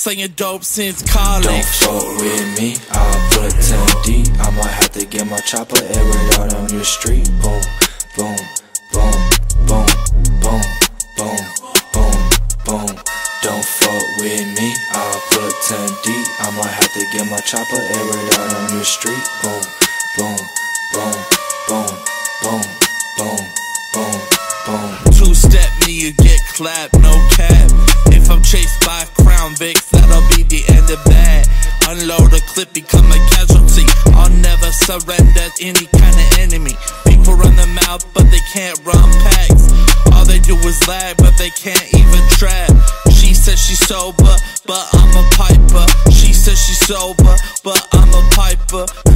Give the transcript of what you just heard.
Slinging dope since college. Don't fuck with me, I'll put 10 deep. I might have to get my chopper and ride out on your street. Boom, boom, boom, boom, boom, boom, boom, boom. Don't fuck with me, I'll put 10 deep. I might have to get my chopper and ride out on your street. Boom, boom, boom, boom, boom, boom, boom, boom. Two-step me, you get clapped, no cap. If I'm chased by a Crown Vic, that'll be the end of that. Unload a clip, become a casualty. I'll never surrender any kind of enemy. People run their mouth, but they can't run packs. All they do is lag, but they can't even trap. She says she's sober, but I'm a piper. She says she's sober, but I'm a piper.